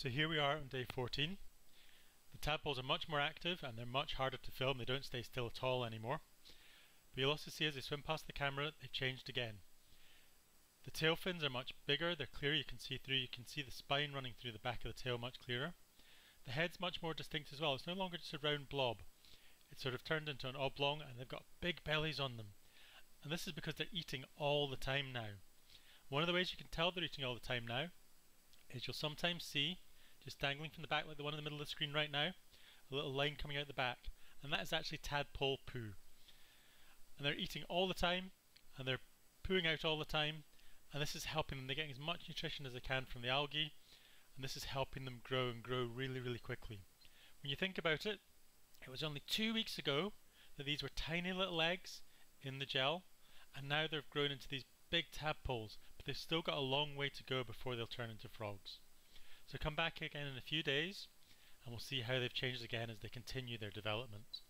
So here we are on day 14. The tadpoles are much more active and they're much harder to film. They don't stay still at all anymore. But you'll also see as they swim past the camera, they've changed again. The tail fins are much bigger, they're clearer, you can see through, you can see the spine running through the back of the tail much clearer. The head's much more distinct as well, it's no longer just a round blob. It's sort of turned into an oblong and they've got big bellies on them. And this is because they're eating all the time now. One of the ways you can tell they're eating all the time now is you'll sometimes see, just dangling from the back like the one in the middle of the screen right now, a little line coming out the back, and that is actually tadpole poo. And they're eating all the time, and they're pooing out all the time, and this is helping them. They're getting as much nutrition as they can from the algae, and this is helping them grow and grow really, really quickly. When you think about it, it was only 2 weeks ago that these were tiny little eggs in the gel, and now they've grown into these big tadpoles, but they've still got a long way to go before they'll turn into frogs. So come back again in a few days and we'll see how they've changed again as they continue their development.